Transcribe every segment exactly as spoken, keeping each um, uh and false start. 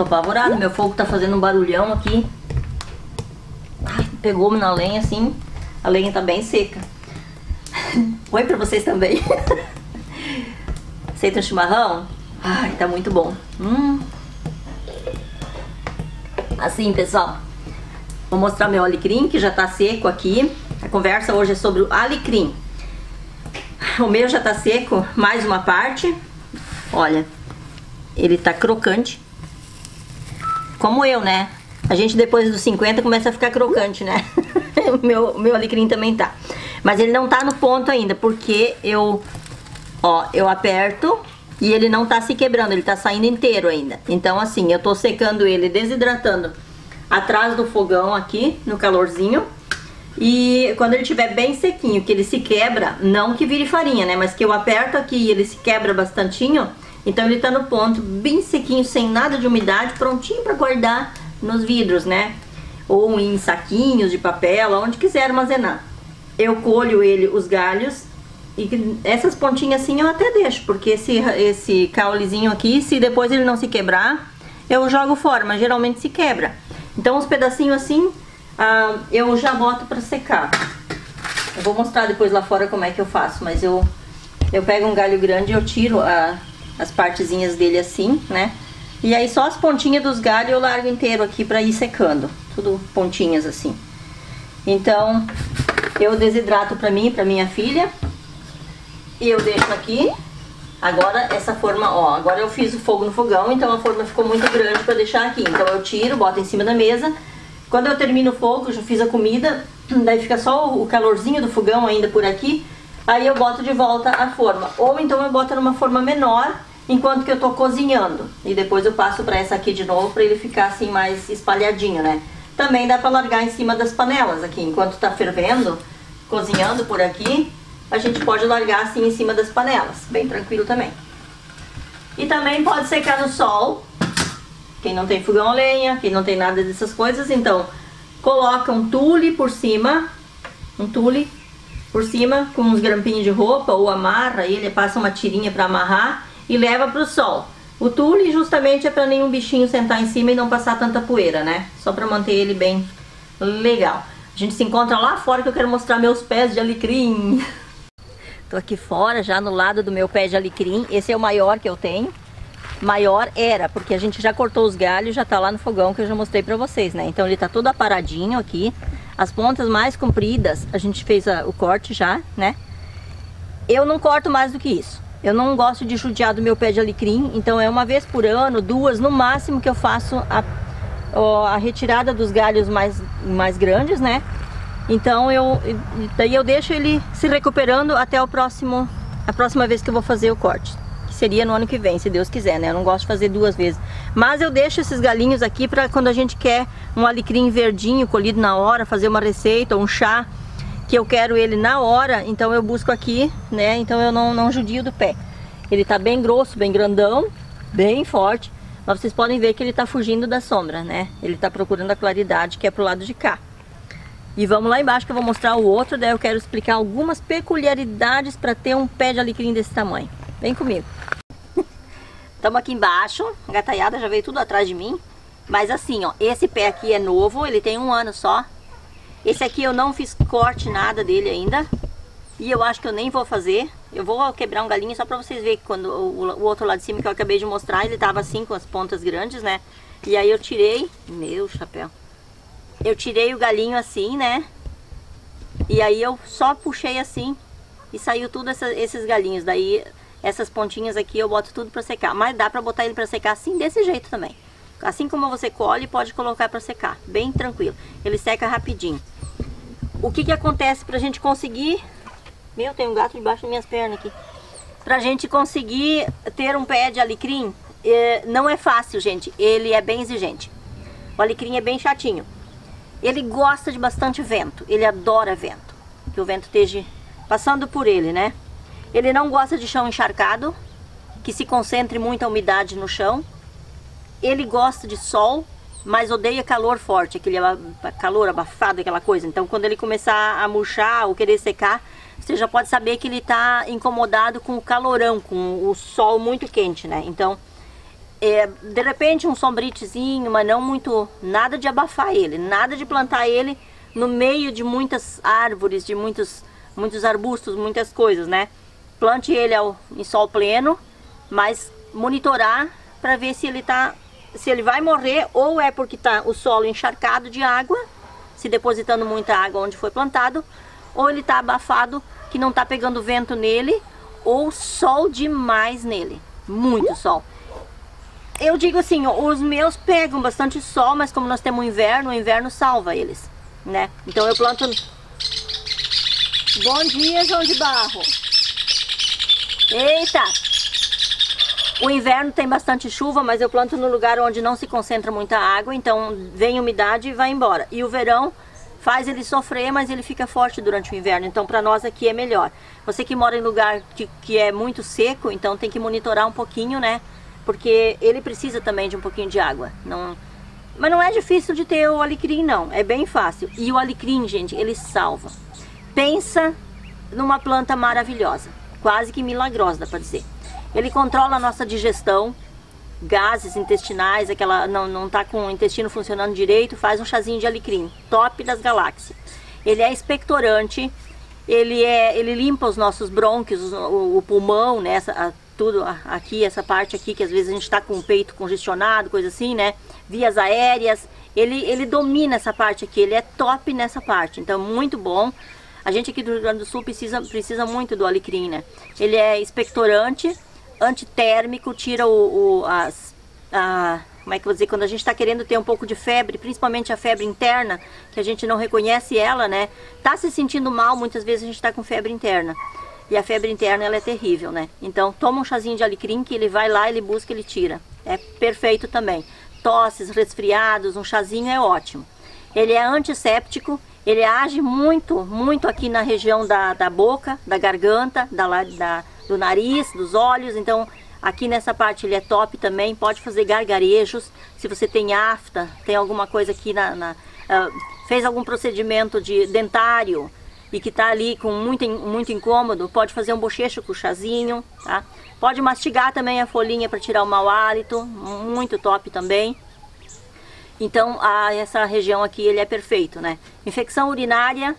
Tô apavorada, meu fogo tá fazendo um barulhão aqui. Ai, pegou na lenha assim. A lenha tá bem seca. Oi pra vocês também. Aceita um chimarrão? Ai, tá muito bom. Hum. Assim, pessoal, vou mostrar meu alecrim que já tá seco aqui. A conversa hoje é sobre o alecrim. O meu já tá seco, mais uma parte. Olha, ele tá crocante. Como eu, né? A gente depois dos cinquenta começa a ficar crocante, né? O meu, meu alecrim também tá. Mas ele não tá no ponto ainda, porque eu, ó, eu aperto e ele não tá se quebrando, ele tá saindo inteiro ainda. Então assim, eu tô secando ele, desidratando atrás do fogão aqui, no calorzinho. E quando ele estiver bem sequinho, que ele se quebra, não que vire farinha, né? Mas que eu aperto aqui e ele se quebra bastantinho. Então ele tá no ponto, bem sequinho, sem nada de umidade, prontinho pra guardar nos vidros, né? Ou em saquinhos de papel, onde quiser armazenar. Eu colho ele, os galhos, e essas pontinhas assim eu até deixo, porque esse, esse caulezinho aqui, se depois ele não se quebrar, eu jogo fora, mas geralmente se quebra. Então os pedacinhos assim, ah, eu já boto pra secar. Eu vou mostrar depois lá fora como é que eu faço, mas eu, eu pego um galho grande e eu tiro a, as partezinhas dele assim, né? E aí só as pontinhas dos galhos eu largo inteiro aqui pra ir secando. Tudo pontinhas assim. Então, eu desidrato pra mim, pra minha filha. E eu deixo aqui. Agora essa forma, ó, agora eu fiz o fogo no fogão, então a forma ficou muito grande pra deixar aqui. Então eu tiro, boto em cima da mesa. Quando eu termino o fogo, eu já fiz a comida, daí fica só o calorzinho do fogão ainda por aqui. Aí eu boto de volta a forma. Ou então eu boto numa forma menor, enquanto que eu tô cozinhando. E depois eu passo pra essa aqui de novo, pra ele ficar assim mais espalhadinho, né? Também dá pra largar em cima das panelas aqui. Enquanto tá fervendo, cozinhando por aqui, a gente pode largar assim em cima das panelas. Bem tranquilo também. E também pode secar no sol. Quem não tem fogão a lenha, quem não tem nada dessas coisas, então coloca um tule por cima. Um tule por cima com uns grampinhos de roupa ou amarra ele, passa uma tirinha pra amarrar e leva pro sol. O tule justamente é pra nenhum bichinho sentar em cima e não passar tanta poeira, né? Só pra manter ele bem legal. A gente se encontra lá fora que eu quero mostrar meus pés de alecrim. Tô aqui fora já no lado do meu pé de alecrim. Esse é o maior que eu tenho. Maior era, porque a gente já cortou os galhos, já tá lá no fogão que eu já mostrei pra vocês, né? Então ele tá todo aparadinho aqui. As pontas mais compridas, a gente fez a, o corte já, né? Eu não corto mais do que isso. Eu não gosto de judiar do meu pé de alecrim, então é uma vez por ano, duas no máximo que eu faço a, a retirada dos galhos mais, mais grandes, né? Então eu, daí eu deixo ele se recuperando até o próximo, a próxima vez que eu vou fazer o corte. Seria no ano que vem, se Deus quiser, né? Eu não gosto de fazer duas vezes. Mas eu deixo esses galinhos aqui para quando a gente quer um alecrim verdinho colhido na hora, fazer uma receita, um chá, que eu quero ele na hora, então eu busco aqui, né? Então eu não, não judio do pé. Ele tá bem grosso, bem grandão, bem forte. Mas vocês podem ver que ele tá fugindo da sombra, né? Ele tá procurando a claridade que é pro lado de cá. E vamos lá embaixo que eu vou mostrar o outro, daí eu quero explicar algumas peculiaridades para ter um pé de alecrim desse tamanho. Vem comigo. Estamos aqui embaixo, a gataiada já veio tudo atrás de mim. Mas assim, ó, esse pé aqui é novo, ele tem um ano só. Esse aqui eu não fiz corte nada dele ainda. E eu acho que eu nem vou fazer. Eu vou quebrar um galinho só pra vocês verem que quando o, o outro lado de cima que eu acabei de mostrar, ele tava assim com as pontas grandes, né? E aí eu tirei, meu chapéu, eu tirei o galinho assim, né? E aí eu só puxei assim e saiu tudo essa, esses galinhos. Daí essas pontinhas aqui eu boto tudo pra secar. Mas dá pra botar ele pra secar assim, desse jeito também. Assim como você colhe, pode colocar pra secar. Bem tranquilo. Ele seca rapidinho. O que que acontece pra gente conseguir... Meu, tem um gato debaixo das minhas pernas aqui. Pra gente conseguir ter um pé de alecrim, eh, não é fácil, gente. Ele é bem exigente. O alecrim é bem chatinho. Ele gosta de bastante vento. Ele adora vento. Que o vento esteja passando por ele, né? Ele não gosta de chão encharcado, que se concentre muita umidade no chão. Ele gosta de sol, mas odeia calor forte, aquele calor abafado, aquela coisa. Então quando ele começar a murchar ou querer secar, você já pode saber que ele está incomodado com o calorão, com o sol muito quente, né? Então é, de repente um sombritezinho, mas não muito, nada de abafar ele, nada de plantar ele no meio de muitas árvores, de muitos, muitos arbustos, muitas coisas, né? Plante ele ao, em sol pleno, mas monitorar para ver se ele tá, se ele vai morrer ou é porque tá o solo encharcado de água, se depositando muita água onde foi plantado, ou ele tá abafado, que não tá pegando vento nele, ou sol demais nele, muito sol. Eu digo assim, ó, os meus pegam bastante sol, mas como nós temos inverno, o inverno salva eles, né? Então eu planto... Bom dia, João de Barro! Eita! O inverno tem bastante chuva, mas eu planto no lugar onde não se concentra muita água, então vem umidade e vai embora. E o verão faz ele sofrer, mas ele fica forte durante o inverno, então para nós aqui é melhor. Você que mora em lugar que, que é muito seco, então tem que monitorar um pouquinho, né? Porque ele precisa também de um pouquinho de água. Não... Mas não é difícil de ter o alecrim, não. É bem fácil. E o alecrim, gente, ele salva. Pensa numa planta maravilhosa, quase que milagrosa, dá para dizer. Ele controla a nossa digestão, gases intestinais, aquela não, não tá com o intestino funcionando direito, faz um chazinho de alecrim, top das galáxias. Ele é expectorante, ele, é, ele limpa os nossos brônquios, o, o pulmão, né, essa, a, tudo a, aqui, essa parte aqui que às vezes a gente está com o peito congestionado, coisa assim, né, vias aéreas, ele, ele domina essa parte aqui, ele é top nessa parte, então muito bom. A gente aqui do Rio Grande do Sul precisa, precisa muito do alecrim, né, ele é expectorante, antitérmico, tira o, o as, a, como é que eu vou dizer, quando a gente está querendo ter um pouco de febre, principalmente a febre interna, que a gente não reconhece ela, né, tá se sentindo mal, muitas vezes a gente está com febre interna, e a febre interna ela é terrível, né, então toma um chazinho de alecrim que ele vai lá, ele busca, ele tira, é perfeito também, tosses, resfriados, um chazinho é ótimo. Ele é antisséptico, ele age muito, muito aqui na região da, da boca, da garganta, da, da do nariz, dos olhos, então aqui nessa parte ele é top também, pode fazer gargarejos, se você tem afta, tem alguma coisa aqui na, na uh, fez algum procedimento de dentário e que tá ali com muito, muito incômodo, pode fazer um bochecho com chazinho, tá? Pode mastigar também a folhinha para tirar o mau hálito, muito top também. Então a, essa região aqui ele é perfeito, né? Infecção urinária,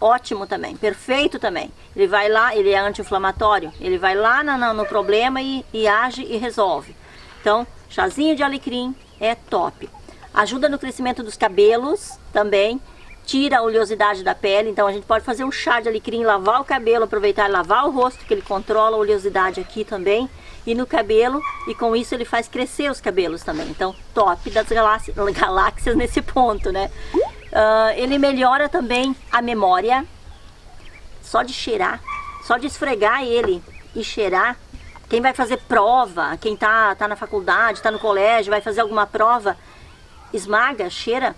ótimo também, perfeito também. Ele vai lá, ele é anti-inflamatório, ele vai lá na, na, no problema e, e age e resolve. Então, chazinho de alecrim é top. Ajuda no crescimento dos cabelos também, tira a oleosidade da pele. Então a gente pode fazer um chá de alecrim, lavar o cabelo, aproveitar e lavar o rosto, que ele controla a oleosidade aqui também. E no cabelo, e com isso ele faz crescer os cabelos também. Então, top das galáxias, galáxias nesse ponto, né? Uh, ele melhora também a memória, só de cheirar, só de esfregar ele e cheirar. Quem vai fazer prova, quem tá, tá na faculdade, tá no colégio, vai fazer alguma prova, esmaga, cheira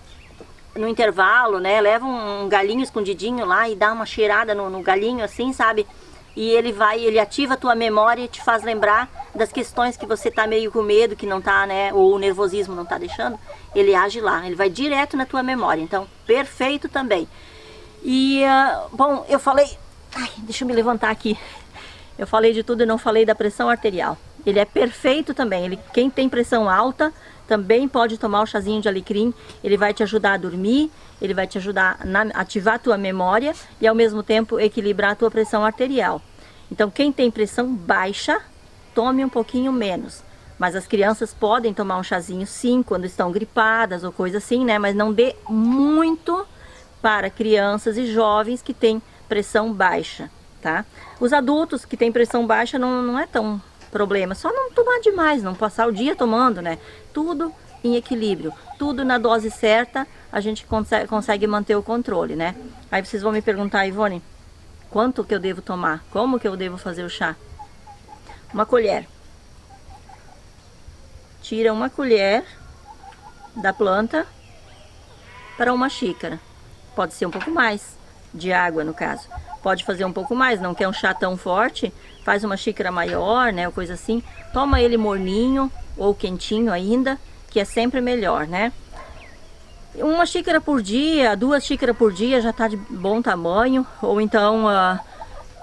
no intervalo, né? Leva um galinho escondidinho lá e dá uma cheirada no, no galinho assim, sabe? E ele vai, ele ativa a tua memória e te faz lembrar das questões que você tá meio com medo, que não tá, né, ou o nervosismo não tá deixando, ele age lá, ele vai direto na tua memória, então perfeito também. E, uh, bom, eu falei, ai, deixa eu me levantar aqui, eu falei de tudo e não falei da pressão arterial, ele é perfeito também, ele, quem tem pressão alta também pode tomar o chazinho de alecrim, ele vai te ajudar a dormir, ele vai te ajudar a ativar a tua memória e ao mesmo tempo equilibrar a tua pressão arterial. Então quem tem pressão baixa, tome um pouquinho menos. Mas as crianças podem tomar um chazinho sim, quando estão gripadas ou coisa assim, né? Mas não dê muito para crianças e jovens que têm pressão baixa, tá? Os adultos que têm pressão baixa não, não é tão... problema, só não tomar demais, não passar o dia tomando, né? Tudo em equilíbrio, tudo na dose certa, a gente consegue, consegue manter o controle, né? Aí vocês vão me perguntar, Ivone, quanto que eu devo tomar? Como que eu devo fazer o chá? Uma colher. Tira uma colher da planta para uma xícara. Pode ser um pouco mais de água, no caso. Pode fazer um pouco mais, não quer um chá tão forte, faz uma xícara maior, né, ou coisa assim. Toma ele morninho ou quentinho ainda, que é sempre melhor, né? Uma xícara por dia, duas xícaras por dia já tá de bom tamanho, ou então... Uh,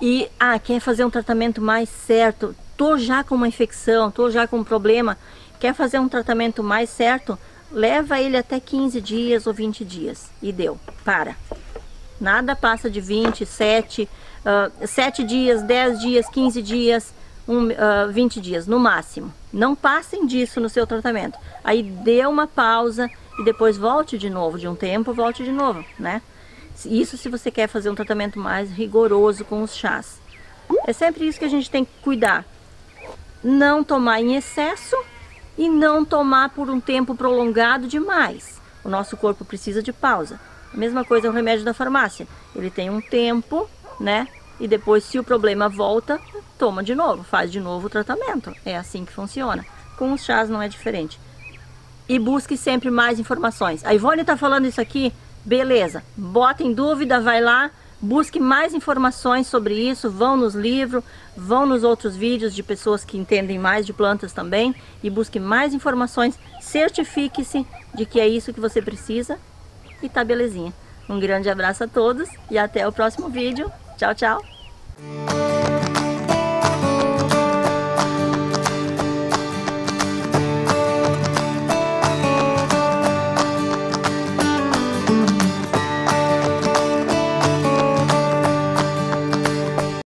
e, ah, quer fazer um tratamento mais certo, tô já com uma infecção, tô já com um problema, Quer fazer um tratamento mais certo? Leva ele até quinze dias ou vinte dias. E deu. Para. Nada passa de vinte, sete, uh, sete dias, dez dias, quinze dias, um, uh, vinte dias no máximo. Não passem disso no seu tratamento. Aí dê uma pausa e depois volte de novo. De um tempo, volte de novo, né? Isso se você quer fazer um tratamento mais rigoroso com os chás. É sempre isso que a gente tem que cuidar. Não tomar em excesso e não tomar por um tempo prolongado demais. O nosso corpo precisa de pausa. A mesma coisa é o remédio da farmácia. Ele tem um tempo, né? E depois, se o problema volta, toma de novo, faz de novo o tratamento. É assim que funciona. Com os chás não é diferente. E busque sempre mais informações. A Ivone está falando isso aqui, beleza. Bota em dúvida, vai lá. Busque mais informações sobre isso, vão nos livros, vão nos outros vídeos de pessoas que entendem mais de plantas também e busque mais informações, certifique-se de que é isso que você precisa e tá belezinha. Um grande abraço a todos e até o próximo vídeo. Tchau, tchau!